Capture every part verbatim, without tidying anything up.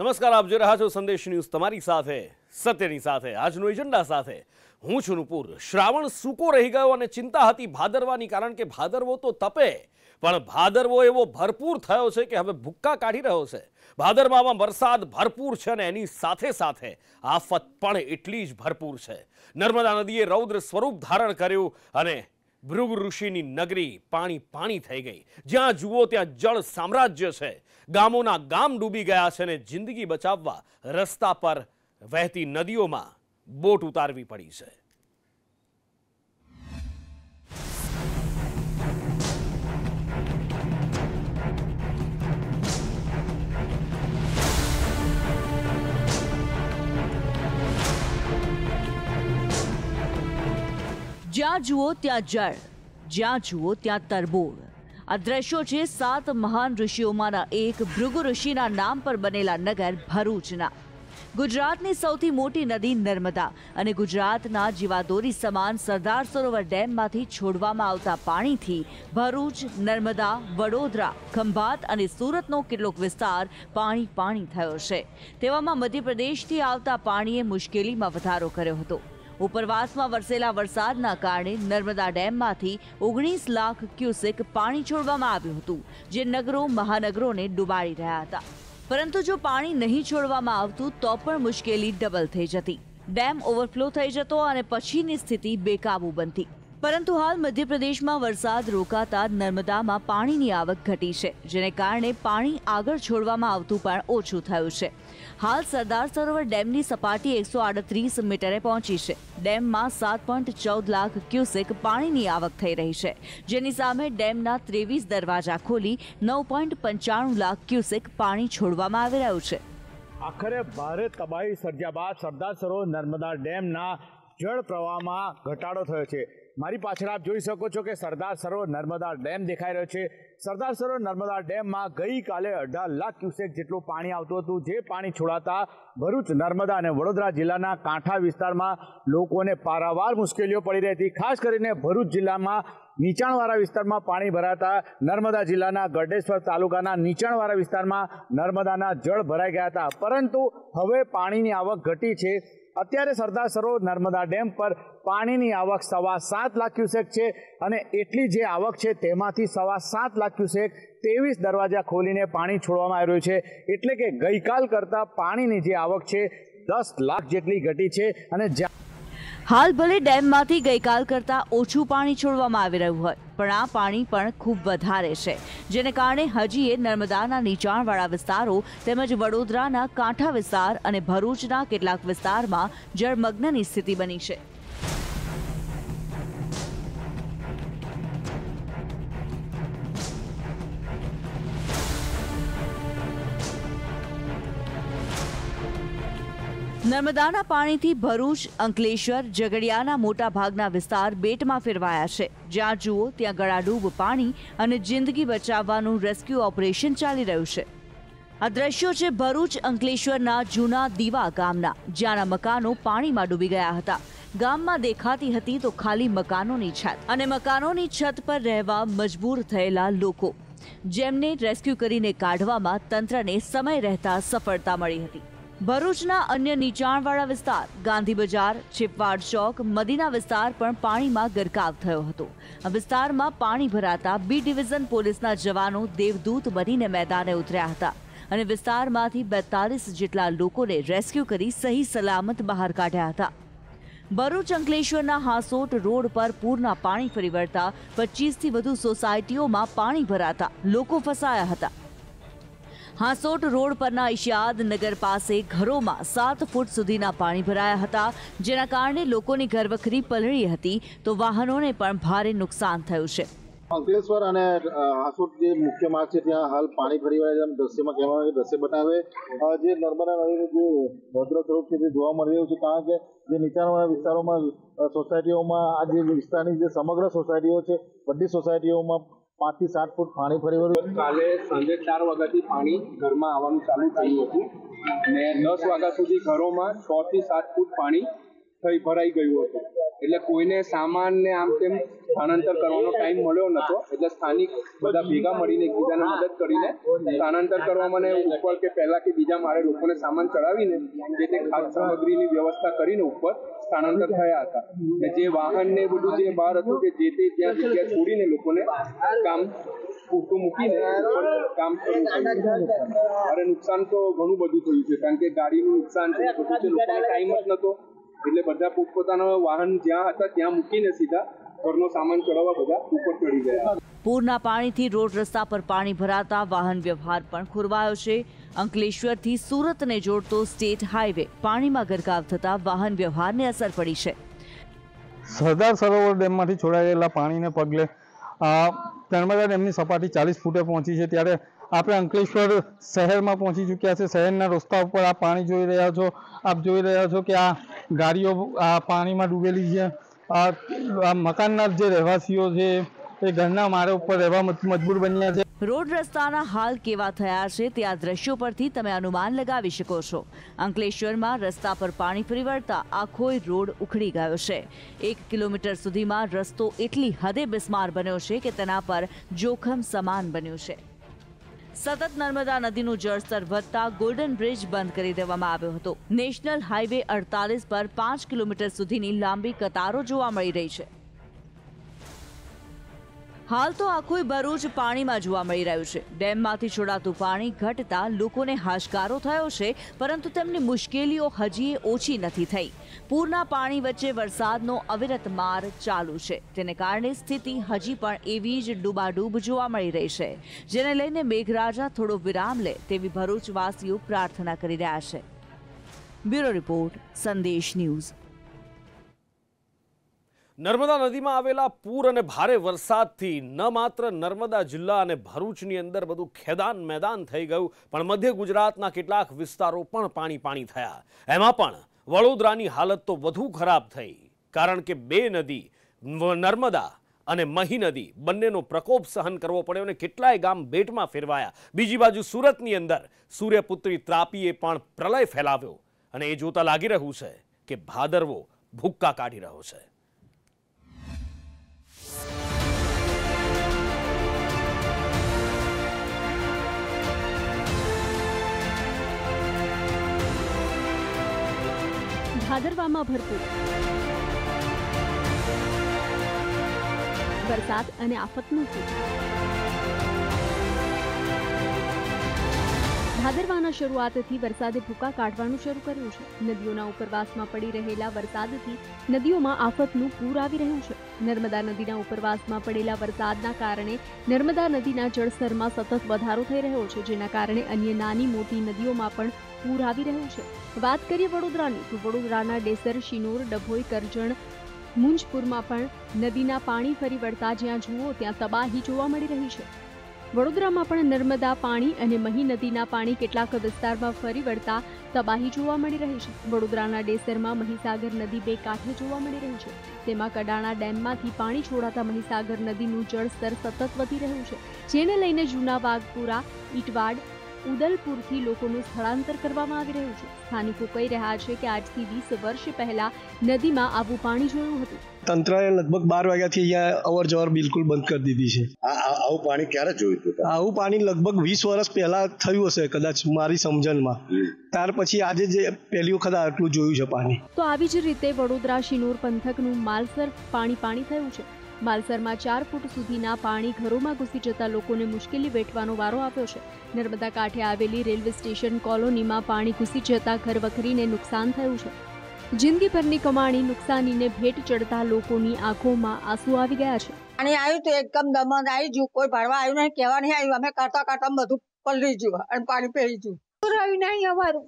નમસ્કાર, આપ જોઈ રહ્યા છો સંદેશ ન્યૂઝ, તમારી સાથે સત્યની સાથે આજનો એજન્ડા સાથે હું છું નુપુર। શ્રાવણ સૂકો રહી ગયો અને ચિંતા હતી ભાદરવાની, કારણ કે ભાદરવો તો તપે પણ ભાદરવો એવો ભરપૂર થયો છે કે હવે ભૂક્કા કાઢી રહ્યો છે। ભાદરવામાં વરસાદ ભરપૂર છે અને એની સાથે સાથે આફત પણ એટલી જ ભરપૂર છે। નર્મદા નદીએ રૌદ્ર સ્વરૂપ ધારણ કર્યું અને ભૃગુ ઋષિની નગરી પાણી પાણી થઈ ગઈ। જ્યાં જુઓ ત્યાં જળ સામ્રાજ્ય છે, ગામોના ગામ ડૂબી ગયા છે અને જિંદગી બચાવવા રસ્તા પર વહેતી નદીઓમાં બોટ ઉતારવી પડી છે। જ્યાં જુઓ ત્યાં જળ, જ્યાં જુઓ ત્યાં તરબોળ। આ દ્રશ્યો છે સાત મહાન ઋષિઓમાંના એક ભૃગુ ઋષિના નામ પર બનેલા નગર ભરૂચના। ગુજરાતની સૌથી મોટી નદી નર્મદા અને ગુજરાતના જીવાદોરી સમાન સરદાર સરોવર ડેમમાંથી છોડવામાં આવતા પાણીથી ભરૂચ, નર્મદા, વડોદરા, ખંભાત અને સુરતનો કેટલોક વિસ્તાર પાણી પાણી થયો છે। તેવામાં મધ્યપ્રદેશથી આવતા પાણીએ મુશ્કેલીમાં વધારો કર્યો હતો। ઉપરવાસમાં વરસેલા વરસાદના કારણે નર્મદા ડેમમાંથી ઓગણીસ લાખ ક્યુસેક પાણી છોડવામાં આવ્યું હતું, જે નગરો મહાનગરોને ડૂબાડી રહ્યા હતા। પરંતુ જો પાણી નહીં છોડવામાં આવતું તો પણ મુશ્કેલી ડબલ થઈ જતી, ડેમ ઓવરફ્લો થઈ જતો અને પછીની સ્થિતિ બેકાબૂ બનતી। પરંતુ હાલ મધ્યપ્રદેશમાં વરસાદ રોકાતા નર્મદામાં પાણીની આવક ઘટી છે, જેને કારણે પાણી આગળ છોડવામાં આવતું પણ ઓછું થયું છે। હાલ સરદાર સરોવર ડેમની સપાટી એકસો આડત્રીસ મીટરે પહોંચી છે। ડેમમાં સાત પોઈન્ટ ચૌદ લાખ ક્યુસેક પાણીની આવક થઈ રહી છે, જેની સામે ડેમના ત્રેવીસ દરવાજા ખોલી નવ પોઈન્ટ પંચાણું લાખ ક્યુસેક પાણી છોડવામાં આવી રહ્યું છે। આખરે ભારે તબાહી સર્જ્યા બાદ સરદાર સરોવર નર્મદા ડેમના જળ પ્રવાહમાં ઘટાડો થયો છે। મારી પાછળ આપ જોઈ શકો છો કે સરદાર સરોવર નર્મદા ડેમ દેખાઈ રહ્યો છે। સરદાર સરોવર નર્મદા ડેમમાં ગઈકાલે અઢાર લાખ ક્યુસેક જેટલું પાણી આવતું હતું, જે પાણી છોડાતા ભરૂચ, નર્મદા અને વડોદરા જિલ્લાના કાંઠા વિસ્તારમાં લોકોને પારાવાર મુશ્કેલીઓ પડી રહી હતી। ખાસ કરીને ભરૂચ જિલ્લામાં નીચાણવાળા વિસ્તારમાં પાણી ભરાતા નર્મદા જિલ્લાના ગળદેશ્વર તાલુકાના નીચાણવાળા વિસ્તારમાં નર્મદાના જળ ભરાઈ ગયા હતા, પરંતુ હવે પાણીની આવક ઘટી છે। અત્યારે સરદાર સરોવર નર્મદા ડેમ પર પાણીની આવક સવા સાત લાખ ક્યુસેક છે અને એટલી જે આવક છે તેમાંથી સવા સાત લાખ ક્યુસેક ત્રેવીસ દરવાજા ખોલીને પાણી છોડવામાં આવી રહ્યું છે, એટલે કે ગઈકાલ કરતાં પાણીની જે આવક છે દસ લાખ જેટલી ઘટી છે। અને હાલ ભલે ડેમમાંથી ગઈકાલ કરતાં ઓછું પાણી છોડવામાં આવી રહ્યું હોય, પણ આ પાણી પણ ખૂબ વધારે છે, જેને કારણે હજી એ નર્મદાના નીચાણવાળા વિસ્તારો તેમજ વડોદરાના કાંઠા વિસ્તાર અને ભરૂચના કેટલાક વિસ્તારમાં જળમગ્નની સ્થિતિ બની છે। નર્મદાના પાણીથી ભરૂચ, અંકલેશ્વર, ઝઘડિયાના મોટા ભાગના વિસ્તાર બેટમાં ફેરવાયા છે। જ્યાં જુઓ ત્યાં ગળાડૂબ પાણી અને જિંદગી બચાવવાનું રેસ્ક્યુ ઓપરેશન ચાલી રહ્યું છે। આ દ્રશ્યો છે ભરૂચ અંકલેશ્વરના જૂના દીવા ગામના, જ્યાંના મકાનો પાણીમાં ડૂબી ગયા હતા। ગામમાં દેખાતી હતી તો ખાલી મકાનોની છત અને મકાનોની છત પર રહેવા મજબૂર થયેલા લોકો, જેમને રેસ્ક્યુ કરીને કાઢવામાં તંત્રને સમય રહેતા સફળતા મળી હતી। ભરૂચના અન્ય નીચાણવાળા વિસ્તાર ગાંધી બજાર, છેપવાડ ચોક, મદીના વિસ્તાર પણ પાણીમાં ગરકાવ થયો હતો। આ વિસ્તારમાં પાણી ભરાતા બી ડિવિઝન પોલીસના જવાનો દેવદૂત બનીને મેદાને ઉતર્યા હતા અને વિસ્તારમાંથી બેતાલીસ જેટલા લોકોને રેસ્ક્યુ કરી સહી સલામત બહાર કાઢ્યા હતા। ભરૂચ અંકલેશ્વરના હાંસોટ રોડ પર પૂરના પાણી ફરી વળતા પચીસથી વધુ સોસાયટીઓમાં પાણી ભરાતા લોકો ફસાયા હતા। હાંસોટ રોડ પરના ઇશિયાદ નગર પાસે ઘરોમાં સાત ફૂટ સુધીના પાણી ભરાયા હતા, જેના કારણે લોકોની ઘરવખરી પલળી હતી તો વાહનોને પણ ભારે નુકસાન થયું છે। અંકલેશ્વર અને હાંસોટ જે મુખ્ય માર્ગ છે ત્યાં હાલ પાણી ફરી વળે એમ દ્રશ્યમાં કહેવામાં આવે, દ્રશ્ય બતાવે જે નર્મદા નદીનું જે ભદ્ર સ્વરૂપ છે તે જોવા મળી રહ્યું છે। કારણ કે જે નીચાણવાળા વિસ્તારોમાં સોસાયટીઓમાં આ જે વિસ્તારની જે સમગ્ર સોસાયટીઓ છે બધી સોસાયટીઓમાં પાંચ થી સાત ફૂટ પાણી ફરી વળ્યું। કાલે સાંજે ચાર વાગ્યાથી પાણી ઘરમાં આવવાનું ચાલુ થયું હતું ને દસ વાગ્યા સુધી ઘરોમાં છ થી સાત ફૂટ પાણી થઈ ભરાઈ ગયું હતું એટલે કોઈને સામાનને આમ તેમ સ્થાનાંતર કરવાનો ટાઈમ મળ્યો નતો એટલે સ્થાનિક બધા ભેગા મળીને એકબીજાને મદદ કરીને સ્થાનાંતર કરવામાં અને ઉપર કે પહેલા કે બીજા માળે લોકોને સામાન ચડાવીને જે તે ખાદ્ય સામગ્રીની વ્યવસ્થા કરીને ઉપર સ્થાનાંતર થયા હતા કે જે વાહનને બધું જે બહાર હતું કે જે તે ત્યાં જગ્યા છોડીને લોકોને કામ પૂરતું મૂકીને કામ કરવું પડ્યું. અરે નુકસાન તો ઘણું બધું થયું છે કારણ કે ગાડીનું નુકસાન છે લોકોને ટાઈમ જ નતો એટલે બધા પોતપોતાનો વાહન જ્યાં હતા ત્યાં મૂકીને સીધા ઘરનો સામાન ચડાવવા બધા ઉપર ચડી ગયા. પૂરના પાણીથી રોડ રસ્તા પર પાણી ભરાતા વાહન વ્યવહાર પણ ખોરવાયો છે. અંકલેશ્વરથી સુરતને જોડતો સ્ટેટ હાઈવે પાણીમાં ગરકાવ થતા વાહન વ્યવહારને અસર પડી છે. સરદાર સરોવર ડેમમાંથી છોડાયેલા પાણીને પગલે નર્મદા ડેમની સપાટી ચાલીસ ફૂટે પહોંચી છે ત્યારે આપણે અંકલેશ્વર શહેરમાં પહોંચી ચૂક્યા છે. શહેરના રસ્તા ઉપર આ પાણી જોઈ રહ્યા છો, આપ જોઈ રહ્યા છો કે આ ગાડીઓ આ પાણીમાં ડૂબેલી છે. આ મકાનના જે રહેવાસીઓ છે એ ઘરના મારા ઉપર રહેવા મજબૂર બન્યા છે. રોડ રસ્તાના હાલ કેવા થયા છે તે આ દ્રશ્યો પરથી તમે અનુમાન લગાવી શકો છો. અંકલેશ્વરમાં રસ્તા પર પાણી ફરી વળતા આખો રોડ ઉખડી ગયો છે. એક કિલોમીટર સુધીમાં રસ્તો એટલી હદે બિસ્માર બન્યો છે કે તેના પર જોખમ સમાન બન્યું છે. સતત નર્મદા નદીનું જળસ્તર વધતા ગોલ્ડન બ્રિજ બંધ કરી દેવામાં આવ્યો હતો. નેશનલ હાઈવે અડતાલીસ પર પાંચ કિલોમીટર સુધીની લાંબી કતારો જોવા મળી રહી છે. હાલ તો આખું ભરૂચ પાણીમાં જોવા મળી રહ્યું છે. ડેમમાંથી છોડાતું પાણી ઘટતા લોકોને હાશકારો થયો છે પરંતુ તેમની મુશ્કેલીઓ હજી ઓછી નથી થઈ. પૂરના પાણી વચ્ચે વરસાદનો અવિરત માર ચાલુ છે તેને કારણે સ્થિતિ હજી પણ એવી જ ડૂબાડૂબ જોવા મળી રહી છે જેને લઈને મેઘરાજા થોડો વિરામ લે તેવી ભરૂચવાસીઓ પ્રાર્થના કરી રહ્યા છે. Bureau report, Sandesh news. Narmada નદીમાં આવેલા પૂર અને ભારે વરસાદથી ન માત્ર નર્મદા જિલ્લા અને ભરૂચની અંદર બધું ખેદાન મેદાન થઈ ગયું પણ મધ્ય ગુજરાતના કેટલાક વિસ્તારો પણ પાણી પાણી થયા. એમાં પણ વડોદરાની હાલત તો વધુ ખરાબ થઈ કારણ કે બે નદી નર્મદા અને મહી નદી બંનેનો પ્રકોપ સહન કરવો પડ્યો અને કેટલાય ગામ બેટમાં ફેરવાયા. બીજી બાજુ સુરતની અંદર સૂર્યપુત્રી તાપીએ પણ પ્રલય ફેલાવ્યો અને એ જોતા લાગી રહ્યું છે કે ભાદરવો ભૂક્કા કાઢી રહ્યો છે. ભાદરવામાં ભરપૂર વરસાદ અને આફતનું ભાદરવાના શરૂઆતથી વરસાદે ભૂકા કાઢવાનું શરૂ કર્યું છે. નદીઓના ઉપરવાસમાં પડી રહેલા વરસાદથી નદીઓમાં આફતનું પૂર આવી રહ્યું છે. નર્મદા નદીના ઉપરવાસમાં પડેલા વરસાદના કારણે નર્મદા નદીના જળસ્તરમાં સતત વધારો થઈ રહ્યો છે જેના કારણે અન્ય નાની મોટી નદીઓમાં પણ પૂર આવી રહ્યું છે. વાત કરીએ વડોદરાની તો વડોદરાના ડેસર, શિનોર, ડભોઈ, કરજણ, મુંજપુરમાં પણ નદીના પાણી ફરી વળતા જ્યાં જુઓ ત્યાં તબાહી જોવા મળી રહી છે. વડોદરામાં પણ નર્મદા પાણી અને મહી નદીના પાણી કેટલાક વિસ્તારમાં ફરી વળતા તબાહી જોવા મળી રહી છે. વડોદરાના ડેસરમાં મહીસાગર નદી બે કાંઠે જોવા મળી રહી છે. તેમાં કડાણા ડેમમાંથી પાણી છોડાતા મહીસાગર નદીનું જળસ્તર સતત વધી રહ્યું છે જેને લઈને જૂના વાઘપુરા, ઈટવાડ, ઉદલપુરથી લોકોનું સ્થળાંતર કરવામાં આવી રહ્યું છે. સ્થાનિકો કહી રહ્યા છે કે આજથી વીસ વર્ષ પહેલા નદીમાં આવું પાણી જોયું હતું. તંત્રએ લગભગ બાર વાગ્યાથી અહીંયા અવર જવર બિલકુલ બંધ કરી દીધી છે. આવું પાણી ક્યારે જોયું હતું? આવું પાણી લગભગ વીસ વર્ષ પહેલા થયું હશે કદાચ મારી સમજણમાં. ત્યાર પછી આજે જે પહેલી વખત આટલું જોયું છે પાણી. તો આવી જ રીતે વડોદરા શિનોર પંથકનું માલસર પાણી પાણી થયું છે. માલસરમાં ચાર ફૂટ સુધીના પાણી ઘરોમાં ઘૂસી જતા લોકોને મુશ્કેલી વેઠવાનો વારો આવ્યો છે. નર્મદા કાંઠે આવેલી રેલવે સ્ટેશન કોલોનીમાં પાણી ઘૂસી જતા ઘરવખરીને નુકસાન થયું છે. જિંદગીભરની કમાણી નુકસાનીને ભેટ ચડતા લોકોની આંખોમાં આંસુ આવી ગયા છે. પાણી આવ્યું તો એકદમ દમણ આવી ગયું, કોઈ ભરવા આવ્યું નહીં, કહેવા નહીં આવ્યું. અમે કરતા કરતા બધું પલળી ગયું અને પાણી પી ગયું. રહ્યું નહીં અમારું,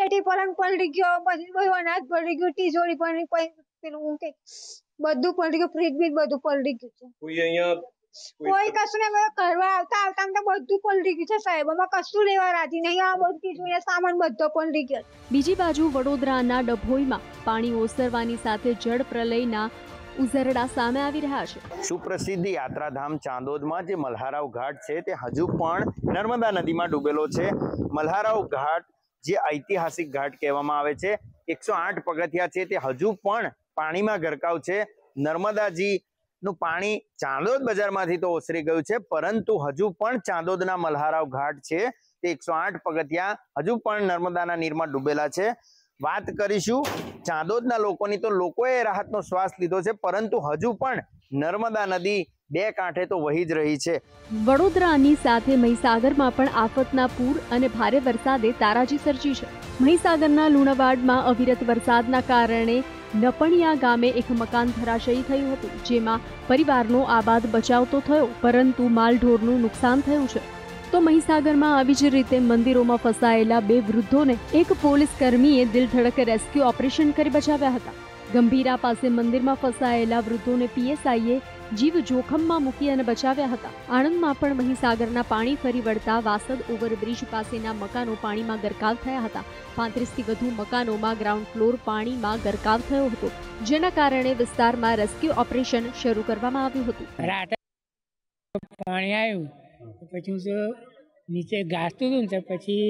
પેટી પલંગ પલળી ગયો, પછી બધું અનાજ પલળી ગયું, ટીજોરી પલળી પડી, બધું પલટી ગયું, ફ્રીજ બી બધું પલટી ગયું છે. કોઈ અહીંયા કોઈ કશું ને કરવા આવતા આવતા તો બધું પલટી ગયું છે સાહેબ. અમે કશું લેવા રાજી નહીં. આ બધું જોઈએ સામાન બધો પલટી ગયો. બીજી બાજુ વડોદરાના ડભોઈમાં પાણી ઓસરવાની સાથે જળ પ્રલયના ઉઝરડા સામે આવી રહ્યા છે. સુપ્રસિદ્ધ યાત્રાધામ ચાંદોદમાં જે મલ્હારાવ ઘાટ છે તે હજુ પણ નર્મદા નદીમાં ડૂબેલો છે. મલ્હારાવ ઘાટ જે ઐતિહાસિક ઘાટ કહેવામાં આવે છે एक सौ आठ પગથિયા છે તે હજુ પણ પાણીમાં ગરકાવ છે। નર્મદાજી નું પાણી ચાંદોદ બજારમાંથી તો ઓસરી ગયું છે, પરંતુ હજુ પણ ચાંદોદના મલ્હારાવ ઘાટ છે તે એક સો આઠ પગથિયા હજુ પણ નર્મદાના નીરમાં ડૂબેલા છે। વાત કરીશું ચાંદોદના લોકોની, તો લોકોએ રાહતનો શ્વાસ લીધો છે, પરંતુ હજુ પણ નર્મદા નદી બે કાંઠે તો વહી જ રહી છે। વડોદરાની સાથે મહીસાગરમાં પણ આફતના પૂર અને ભારે વરસાદે તારાજી સર્જી છે। મહીસાગરના લુણાવાડમાં અવિરત વરસાદના કારણે નપણિયા ગામે એક મકાન ધરાશયી થયું હતું, જેમાં પરિવારનો આબાદ બચાવ તો થયો, પરંતુ માલઢોરનું નુકસાન થયું છે। તો મહીસાગરમાં આવી જ રીતે મંદિરોમાં ફસાયેલા બે વૃદ્ધોને એક પોલીસ કર્મીએ દિલધડક રેસ્ક્યુ ઓપરેશન કરી બચાવ્યા હતા। ગંભીરા પાસે મંદિરમાં ફસાયેલા વૃદ્ધોને પીએસઆઈએ જીવ જોખમમાં મૂકી અને બચાવ્યા હતા। આણંદમાં પણ મહીસાગરના પાણી ફરી વળતા વાસદ ઓવરબ્રિજ પાસેના મકાનો પાણીમાં ગરકાવ થયા હતા। પાંત્રીસથી વધુ મકાનોમાં ગ્રાઉન્ડ ફ્લોર પાણીમાં ગરકાવ થયો હતો, જેના કારણે વિસ્તારમાં રેસ્ક્યુ ઓપરેશન શરૂ કરવામાં આવ્યું હતું। રાતે પાણી આવ્યું પછી હું નીચે ગાજતું હતું ને, પછી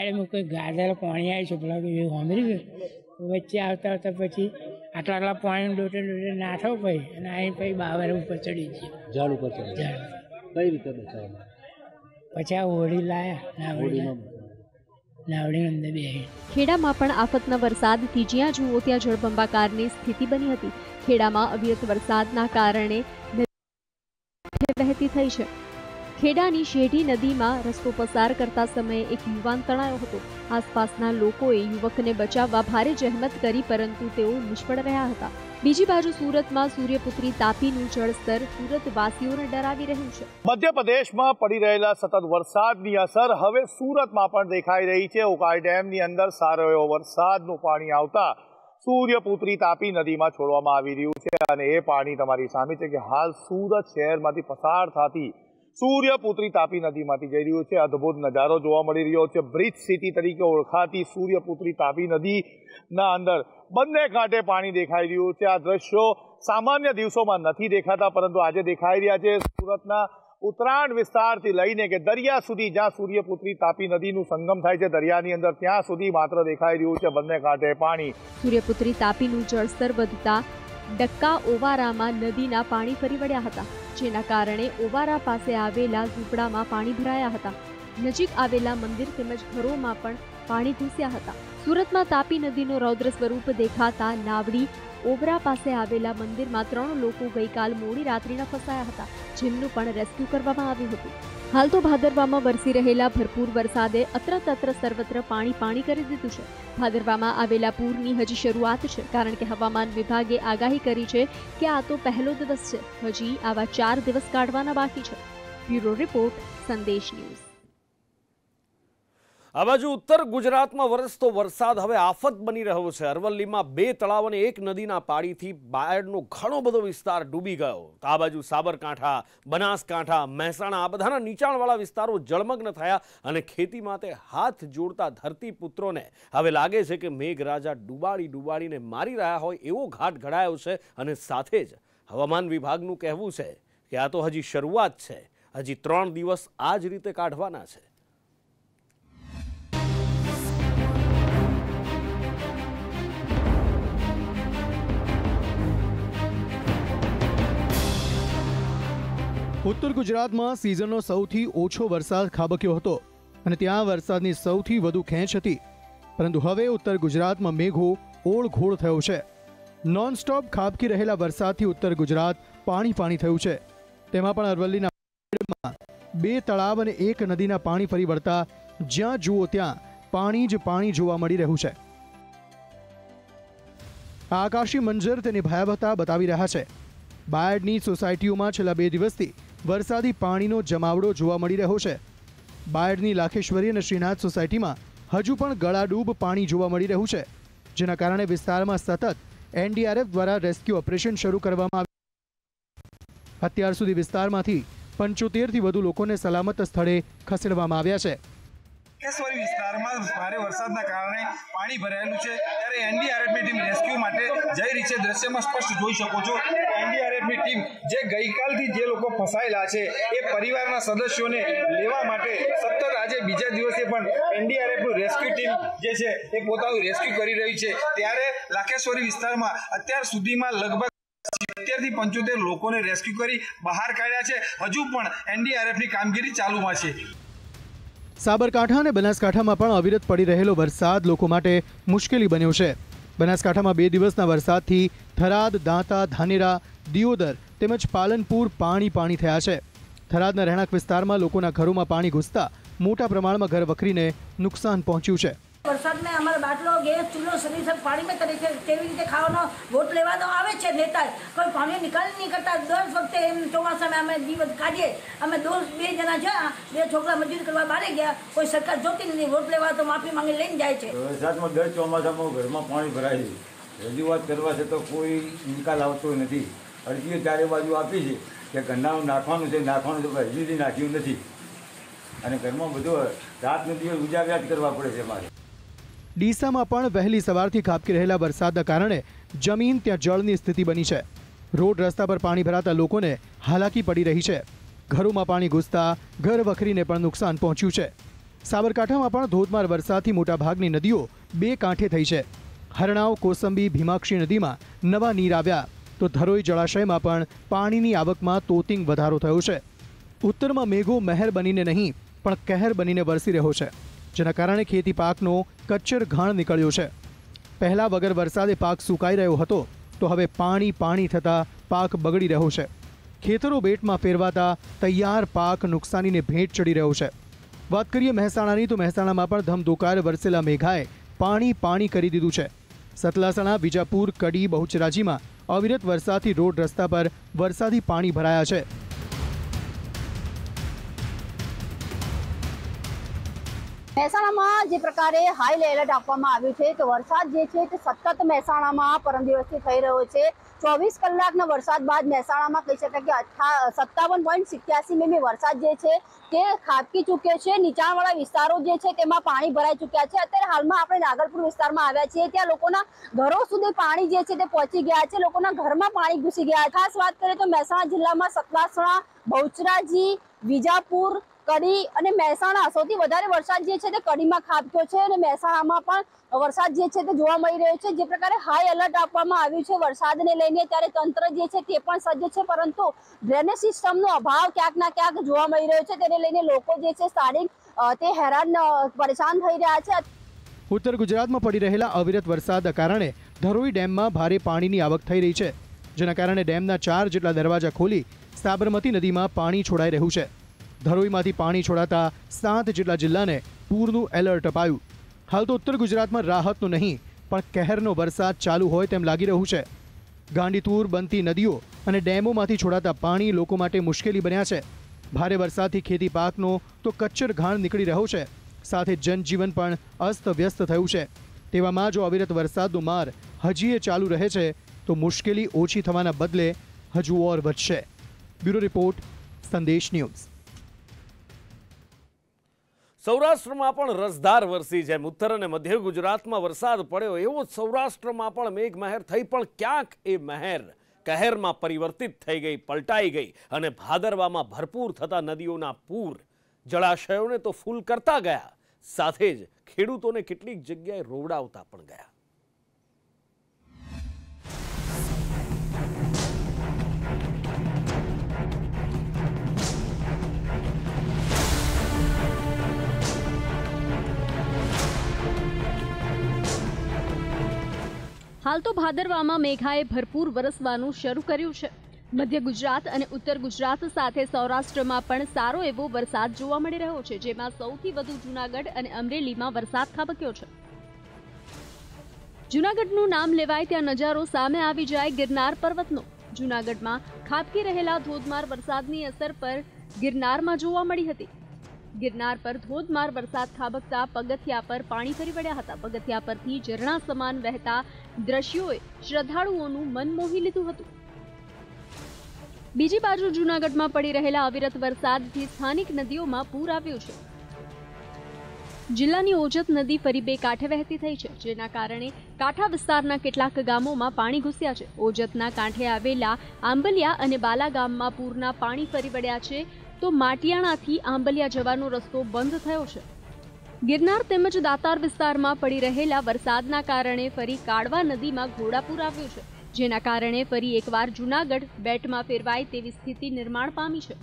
એડે કોઈ ગાજર પાણી આવ્યું છે, પેલા એવું સાંભળી ગયું, વચ્ચે આવતા આવતા પછી આટલા આટલા પાણી ડોટે ડોટે નાઠો ભાઈ, અને અહીં પછી બાવર ઉપર ચડી ગઈ, ઝાડ ઉપર ચડી ઝાડ કઈ રીતે બચાવવા, પછી આ હોળી લાયા, હોળીમાં નાવડી અંદર બેહી। ખેડામાં પણ આફતના વરસાદથી જ્યાં જુઓ ત્યાં જળબંબાકારની સ્થિતિ બની હતી। ખેડામાં અવિરત વરસાદના કારણે વહેતી થઈ છે। ખેડાની શેઢી નદીમાં રસ્તો પસાર કરતા સમયે એક યુવાન તણાયો હતો। આસપાસના લોકોએ યુવકને બચાવવા ભારે જહેમત કરી, પરંતુ તેઓ નિષ્ફળ રહ્યા હતા। બીજી બાજુ સુરતમાં સૂર્યપુત્રી તાપીનું જળસ્તર સુરતવાસીઓને ડરાવી રહ્યું છે। મધ્યપ્રદેશમાં પડી રહેલા સતત વરસાદની અસર હવે સુરતમાં પણ દેખાઈ રહી છે। ઉકાઈ ડેમની અંદર સારો એવો વરસાદનું પાણી આવતા સૂર્યપુત્રી તાપી નદીમાં છોડવામાં આવી રહ્યું છે, અને એ પાણી તમારી સામે છે કે હાલ સુરત શહેરમાંથી પસાર થતી સૂર્યપુત્રી તાપી નદીમાંથી જઈ રહ્યું છે। અદ્ભુત નજારો જોવા મળી રહ્યો છે। બ્રિજ સિટી તરીકે ઓળખાતી સૂર્યપુત્રી તાપી નદીના અંદર બંને કાંઠે પાણી દેખાઈ રહ્યું છે। આ દ્રશ્યો સામાન્ય દિવસોમાં નથી દેખાતા, પરંતુ આજે દેખાઈ રહ્યા છે। સુરતના ઉત્તરાયણ વિસ્તારથી લઈને કે દરિયા સુધી, જ્યાં સૂર્યપુત્રી તાપી નદીનું સંગમ થાય છે દરિયાની અંદર, ત્યાં સુધી માત્ર દેખાઈ રહ્યું છે બંને કાંઠે પાણી। સૂર્યપુત્રી તાપીનું જળસ્તર વધતા ડક્કા ઓવારામાં નદીના પાણી ફરી વળ્યા હતા, જેના કારણે ઓવારા પાસે આવેલા ઝૂંપડામાં પાણી ભરાયા હતા। નજીક આવેલા મંદિર તેમજ ઘરોમાં પણ પાણી ઘૂસ્યા હતા। સુરતમાં તાપી નદીનું રૌદ્ર સ્વરૂપ દેખાતા નાવડી ઓબરા પાસે આવેલા મંદિરમાં ત્રણ લોકો ગઈકાલ મોડી રાત્રિના ફસાયા હતા, જેમનું પણ રેસ્ક્યુ કરવામાં આવ્યું હતું। હાલ તો ભાદરવામાં વરસી રહેલા ભરપૂર વરસાદે અત્ર તત્ર સર્વત્ર પાણી પાણી કરી દીધું છે। ભાદરવામાં આવેલા પૂરની હજી શરૂઆત છે, કારણ કે હવામાન વિભાગે આગાહી કરી છે કે આ તો પહેલો દિવસ છે, હજી આવા ચાર દિવસ કાઢવાના બાકી છે। Bureau report, Sandesh news. આ બાજુ ઉત્તર ગુજરાતમાં વરસતો વરસાદ હવે આફત બની રહ્યો છે। અરવલ્લીમાં બે તળાવ અને એક નદીના પાણીથી બાયડનો ઘણો બધો વિસ્તાર ડૂબી ગયો। આ બાજુ સાબરકાંઠા, બનાસકાંઠા, મહેસાણા આ બધાના નીચાણવાળા વિસ્તારો જળમગ્ન થયા, અને ખેતી માટે હાથ જોડતા ધરતીપુત્રોને હવે લાગે છે કે મેઘરાજા ડૂબાડી ડૂબાડીને મારી રહ્યા હોય એવો ઘાટ ઘડાયો છે। અને સાથે જ હવામાન વિભાગનું કહેવું છે કે આ તો હજી શરૂઆત છે, હજી ત્રણ દિવસ આ જ રીતે કાઢવાના છે। ઉત્તર ગુજરાતમાં સિઝનનો સૌથી ઓછો વરસાદ ખાબક્યો હતો, અને ત્યાં વરસાદની સૌથી વધુ ખેંચ હતી, પરંતુ હવે ઉત્તર ગુજરાતમાં મેઘો ઓળઘોળ થયો છે। નોનસ્ટોપ ખાબકી રહેલા વરસાદથી ઉત્તર ગુજરાત પાણી પાણી થયું છે। તેમાં પણ અરવલ્લીના બે તળાવ અને એક નદીના પાણી ફરી વળતા જ્યાં જુઓ ત્યાં પાણી જ પાણી જોવા મળી રહ્યું છે। આકાશી મંજર તેની ભયાવહતા બતાવી રહ્યા છે। બાયડની સોસાયટીઓમાં છેલ્લા બે દિવસથી વરસાદી પાણીનો જમાવડો જોવા મળી રહ્યો છે। બાયડની લાખેશ્વરી અને શ્રીનાથ સોસાયટીમાં હજુ પણ ગળાડૂબ પાણી જોવા મળી રહ્યું છે, જેના કારણે વિસ્તારમાં સતત એનડીઆરએફ દ્વારા રેસ્ક્યુ ઓપરેશન શરૂ કરવામાં આવ્યું। અત્યાર સુધી વિસ્તારમાંથી પંચોતેરથી વધુ લોકોને સલામત સ્થળે ખસેડવામાં આવ્યા છે। કેશોરી વિસ્તારમાં ભારે વરસાદના કારણે પાણી ભરાયેલું છે ત્યારે એનડીઆરએફની ટીમ રેસ્ક્યુ માટે જઈ રહી છે। દ્રશ્યમાં સ્પષ્ટ જોઈ શકો છો એનડીઆરએફની ટીમ જે ગઈકાલથી જે લોકો ફસાયેલા છે એ પરિવારના સદસ્યોને લેવા માટે સતત આજે બીજા દિવસે પણ એનડીઆરએફનું રેસ્ક્યુ ટીમ જે છે એ પોતાનું રેસ્ક્યુ કરી રહી છે। ત્યારે લાખેશ્વરી વિસ્તારમાં અત્યાર સુધીમાં લગભગ પંચોતેર લોકોને રેસ્ક્યુ કરી બહાર કાઢ્યા છે। હજુ પણ એનડીઆરએફની કામગીરી ચાલુમાં છે। સાબરકાંઠા અને બનાસકાંઠામાં પણ અવિરત પડી રહેલો વરસાદ લોકો માટે મુશ્કેલી બન્યો છે। બનાસકાંઠામાં બે દિવસના વરસાદથી થરાદ, દાંતા, ધાનેરા, દિયોદર તેમજ પાલનપુર પાણી પાણી થયા છે। થરાદના રહેણાંક વિસ્તારમાં લોકોના ઘરોમાં પાણી ઘૂસતા મોટા પ્રમાણમાં ઘર વખરીને નુકસાન પહોંચ્યું છે। वरसाद में हमारा बाटलो गैस चूल्हो सभी सब पानी में करे रीते खावा वोट लेवा तो आवे छे नेता कोई पानी निकाल नहीं करता। दर वक्त चौमासा में अमे जीवन काढ़ीए अमे दो बे जना छे बे छोकरा मजूरी करवा बारे गया कोई सरकार जोती नहीं वोट लेवा तो माफी मांगी लईने जाए छे। वरसाद में दर चौमासा में घर में पानी भराय छे रजूआत करवा छे तो कोई निकाल आवतो नथी। अरजी चारे बाजू आपी छे के गन्ना नाखवानुं छे नाखवानुं तो हजी सुधी नाख्युं नथी अने घर में बधो रात ने दिवस उजागरा करवा पड़े छे। मारे डीसा में वहली सवारथी खाबकी रहेला वरसादना कारणे जमीन त्यां जळनी स्थिति बनी है। रोड रस्ता पर पाणी भराता लोकोने हालाकी पड़ी रही है। घरों में पाणी घुसता घर वखरीने पण नुकसान पहुंच्यु है। साबरकांठामां पण धोधमार वरसादथी मोटा भागनी नदीओ बे कांठे थई है। हरणाव, कोसंबी, भीमाक्षी नदी में नवा नीर आव्या तो धरोई जलाशय में पण पाणीनी आवकमां तोतिंग वधारो थयो छे। उत्तर में मेघो महर बनीने नहीं पण कहर बनीने वरसी रह्यो छे જેના કારણે ખેતી પાકનો કચ્છર ઘાણ નીકળ્યો છે। પહેલા વગર વરસાદે પાક સુકાઈ રહ્યો હતો તો હવે પાણી પાણી થતા પાક બગડી રહ્યો છે। ખેતરો બેટમાં ફેરવાતા તૈયાર પાક નુકસાનીને ભેટ ચડી રહ્યો છે। વાત કરીએ મહેસાણાની તો મહેસાણામાં પણ ધમધોકાર વરસેલા મેઘાએ પાણી પાણી કરી દીધું છે। સતલાસણા, વિજાપુર, કડી, બહુચરાજીમાં અવિરત વરસાદથી રોડ રસ્તા પર વરસાદી પાણી ભરાયા છે। મહેસાણામાં જે પ્રકારે હાઈ એલર્ટ આપવામાં આવ્યું છે તો વરસાદ જે છે તે સતત મહેસાણામાં પરમ દિવસથી થઈ રહ્યો છે। ચોવીસ કલાકના વરસાદ બાદ મહેસાણામાં કહી શકાય કે અઠા સત્તાવન પોઈન્ટ સિત્યાસી મીમી વરસાદ જે છે તે ખાબકી ચૂક્યો છે। નીચાણવાળા વિસ્તારો જે છે તેમાં પાણી ભરાઈ ચૂક્યા છે। અત્યારે હાલમાં આપણે નાગલપુર વિસ્તારમાં આવ્યા છીએ ત્યાં લોકોના ઘરો સુધી પાણી જે છે તે પહોંચી ગયા છે। લોકોના ઘરમાં પાણી ઘૂસી ગયા છે। ખાસ વાત કરીએ તો મહેસાણા જિલ્લામાં સતલાસણા, બહુચરાજી, વિજાપુર, कड़ी और मेहसाणा सौथी वधारे वरसाद जे छे ते कड़ी में खाबक्यो छे अने मेहसाणामां पण वरसाद जे छे ते जोवा मळी रह्यो छे। जे प्रकारे हाई अलर्ट आपवामां आव्युं छे वरसादने लईने त्यारे तंत्र जे छे ते पण सज्ज छे परंतु ड्रेनेज सिस्टमनो अभाव क्यांक ना क्यांक जोवा मळी रह्यो छे तेने लईने लोको जे छे स्थानिक ते हैरान परेशान थई रह्या छे। उत्तर गुजरातमां पड़ी रहेला अविरत वरसादना कारणे धरोई डेममां भारे पाणीनी आवक थई रही छे जेना कारणे डेमना चार जेटला दरवाजा खोली साबरमती नदीमां पाणी छोड़ाई रह्युं छे। धरोईमांथी पाणी छोड़ाता सात जेटला जिल्लाने पूरनुं एलर्ट अपायुं। हाल तो उत्तर गुजरातमां राहतनो नहीं पण कहरनो वरसाद चालू होय तेम लागी रह्युं छे। गांडीतूर, बनती नदीओ अने डेमोमांथी छोड़ाता पाणी लोको माटे मुश्केली बन्या छे। भारे वरसादथी खेती पाकनो तो कच्चर घाण नीकळी रह्यो छे साथे जनजीवन पण अस्तव्यस्त थयुं छे। तेवामां जो अविरत वरसादनो मार हजीए चालू रहे छे तो मुश्केली ओછી थवाना बदले हजू और वधशे। Bureau report, Sandesh news. સૌરાષ્ટ્રમાં પણ રસધાર વરસી જેમ ઉત્તર અને મધ્ય ગુજરાતમાં વરસાદ પડ્યો એવો સૌરાષ્ટ્રમાં પણ મેઘમહેર થઈ પણ ક્યાંક એ મહેર કહેરમાં પરિવર્તિત થઈ ગઈ, પલટાઈ ગઈ અને ભાદરવામાં ભરપૂર થતા નદીઓના પૂર જળાશયોને તો ફૂલ કરતા ગયા સાથે જ ખેડૂતોને કેટલીક જગ્યાએ રોવડાવતા પણ ગયા। हाल तो भादरवामां मेघाए भरपूर वरसवानुं शरू कर्युं छे। मध्य गुजरात अने उत्तर गुजरात साथे सौराष्ट्रमां पण सारो एवो वरसाद जोवा मळी रह्यो छे जेमां सौथी वधु जूनागढ़ अने अमरेलीमां वरसाद खाबक्यो छे। जूनागढ़नुं नाम लेवाय त्यां नजारो सामे आवी जाय गिरनार पर्वतनो। जूनागढ़मां खाबकी रहेला धोधमार वरसादनी असर पर गिरनारमां जोवा मळी हती। गिरनार पर धोधमार वरसाद खाबकता पगथिया पर पाणी फरी वळ्या हता। पगथिया परथी झरणा समान वहेता दृश्योए श्रद्धाळुओनुं मन मोही लीधुं हतुं। बीजी बाजु जूनागढ़मां पड़ी रहेला अविरत वरसादथी स्थानिक नदीओमां पूर आव्युं छे। જિલ્લાની ઓજત નદી ફરી બે કાંઠે વહેતી થઈ છે, જેના કારણે કાંઠા વિસ્તારના કેટલાક ગામોમાં પાણી ઘૂસ્યા છે। ઓજતના કાંઠે આવેલા આંબલિયા અને બાલા ગામમાં પૂરના પાણી ફરી વળ્યા છે, તો માટિયાણાથી આંબલિયા જવાનો રસ્તો બંધ થયો છે। ગિરનાર તેમજ દાતાર વિસ્તારમાં પડી રહેલા વરસાદના કારણે ફરી કાળવા નદીમાં ઘોડાપૂર આવ્યું છે, જેના કારણે ફરી એકવાર જૂનાગઢ બેટમાં ફેરવાય તેવી સ્થિતિ નિર્માણ પામી છે।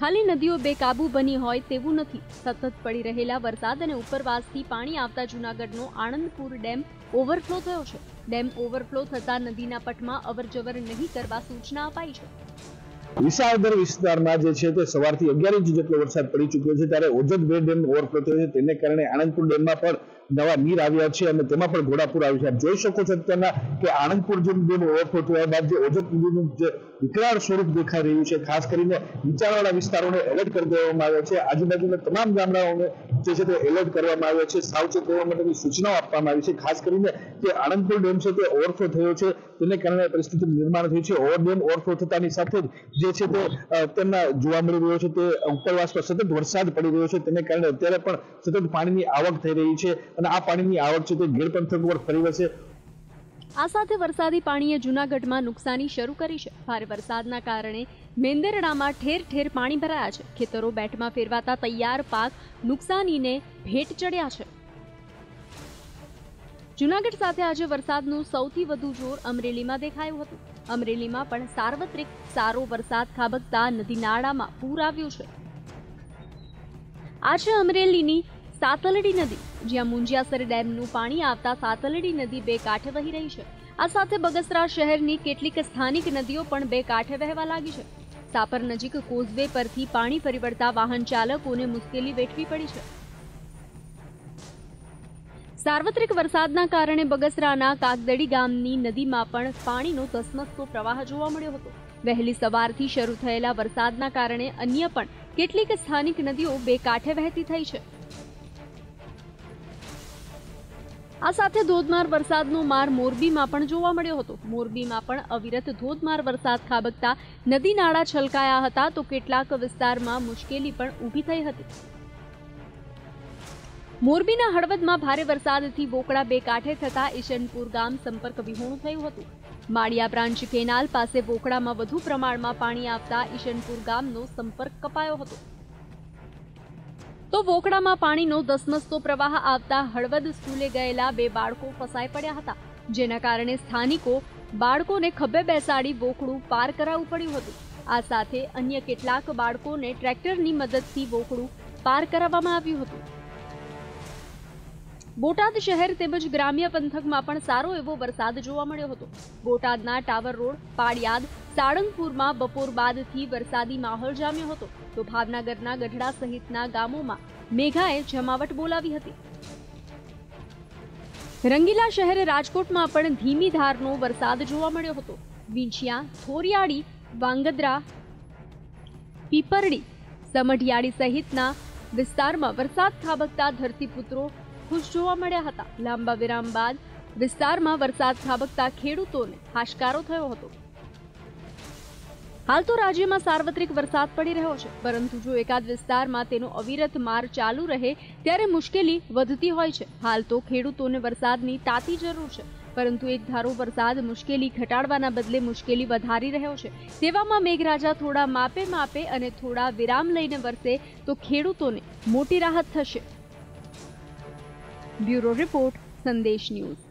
खाली नदीओ बेकाबू बनी होय तेवू नथी। सतत पड़ी रहेला वरसाद अने उपरवासथी पाणी आवता जूनागढ़नो आणंदपुर डेम ओवरफ्लो थयो छे। डेम ओवरफ्लो थता नदीना पटमां अवरजवर नहीं करवा सूचना अपाई छे। विसावदर विस्तारमां जे छे ते सवारथी अग्यार इंच जेटलो वरसाद पड़ी चुक्यो छे, त्यारे ओजत बे डेम ओवरफ्लो थयो छे, तेने कारणे आणंदपुर डेममां पण नवा नीर आव्या छे अने तेमां पण घोडापूर आव्यु छे। आप जोई शको छो त्याना के आणंदपुर जे डेम ओवरफ्लो थया बाद जे ओजत नदीनुं जे विकराल स्वरूप देखाई रह्युं छे, खास करीने नीचाणवाळा विस्तारोने एलर्ट करी देवामां आव्या छे। आजुबाजुना तमाम गामडाओने जे छे ते एलर्ट करवामां आव्या छे, सावचेत रहवा माटेनी सूचनाओ आपवामां आवी छे। खास करीने जे आणंदपुर डेम छे ते ओवरफ्लो थयो छे, तेने कारणे परिस्थिति निर्माण थई छे। ओवर डेम ओवरफ्लो थतानी साथे ज जे छे ते तेमना जोवा मळी रह्यो छे ते उपरवासमां सतत वरसाद पडी रह्यो छे, तेने कारणे अत्यारे पण सतत पाणीनी आवक थई रही छे अने आ पाणीनी आवक छे ते गेल पंथक पर फरी वसे। आ साथे वरसादी पाणीए जूनागढ़मां नुकसानी शरू करी छे। भारे वरसादना कारणे मेंदरडामां ठेर ठेर पाणी भराया छे। खेतरो बेटमां फेरवाता तैयार पाक नुकसानीने भेट चढ़्या छे। जूनागढ़ साथे आजे वरसादनुं सौथी वधु जोर अमरेलीमां देखायुं हतुं। अमरेलीमां पण सार्वत्रिक सारो वरसाद खाबकता नदी नाळामां पूर आव्युं छे। आ छे अमरेलीनी सातलडी नदी, જ્યાં મુંજિયાસર ડેમનું પાણી આવતા સાતલડી નદી બે કાંઠે વહી રહી છે। આ સાથે બગસરા શહેરની કેટલીક સ્થાનિક નદીઓ પણ બે કાંઠે વહેવા લાગી છે। સાપર નજીક કોઝવે પરથી પાણી ફરી વળતા વાહન ચાલકોને મુશ્કેલી વેઠવી પડી છે। સાર્વત્રિક વરસાદના કારણે બગસરાના કાગદડી ગામની નદીમાં પણ પાણીનો ધસમસતો પ્રવાહ જોવા મળ્યો હતો। વહેલી સવારથી શરૂ થયેલા વરસાદના કારણે અન્ય પણ કેટલીક સ્થાનિક નદીઓ બે કાંઠે વહેતી થઈ છે। आ साथे धोधमार वरसादनो मार मोरबीमां पण जोवा मळ्यो हतो। मोरबीमां पण अविरत धोधमार वरसाद खाबकता नदी नाळा छलकाया हता, तो केटलाक विस्तारमां मुश्केली पण ऊभी थई हती। मोरबीना हळवदमां भारे वरसादथी बोकड़ा बे कांठे थता ईशनपुर गाम संपर्क विहोणुं थयुं हतुं। माळिया ब्रांच केनाल पासे बोकड़ामां वधु प्रमाणमां पाणी आवता ईशनपुर गामनो संपर्क कपायो हतो। तो वोकड़ामां पाणीनो धसमसतो प्रवाह आवता हळवद स्कूले गयेला बे बाळको फसाई पड्या हता, जेना कारणे स्थानिको बाळकोने खभे बेसाडी वोकड़ू पार करावू पड्युं हतुं। आ साथे अन्य केटलाक बाळकोने ट्रेक्टरनी मददथी वोकड़ू पार कराववामां आव्युं हतुं। बोटाद शहर तेमज ग्राम्य पंथकमां पण सारो एवो वरसाद जोवा मळ्यो हतो। बोटादना टावर रोड, पाड़ियाद, साळंगपुरमां बपोर बादथी वरसादी माहोल जाम्यो हतो, तो भावनगरना गढड़ा सहितना गामोमां मेघाए जमावट बोलावी हती। रंगीला शहर राजकोटमां पण धीमी धारनो वरसाद जोवा मळ्यो हतो। विंछिया, थोरियाड़ी, वांगद्रा, पीपरडी, समढियाड़ी सहितना विस्तारमां वरसाद खाबकता धरतीपुत्रो खुश जोवा मळ्या हता। लांबा विराम बाद विस्तारमां वरसाद खाबकता खेडूतोने हाशकारो थयो हतो। हाल तो राज्य में सार्वत्रिक वरसाद पड़ी रह्यो छे, परंतु जो एकाद विस्तार में तेनो अविरत मार चालू रहे त्यारे मुश्केली वधती होय छे। हाल तो खेडूतोने वरसादनी ताती जरूर छे, परंतु एक धारो वरसाद मुश्केली घटाड़वाना बदले मुश्केली वधारी रह्यो छे। तेवामां मेघराजा थोड़ा मापे मापे अने थोड़ा विराम लईने वरसे तो खेडूतोने मोटी राहत थशे। Bureau report, Sandesh news.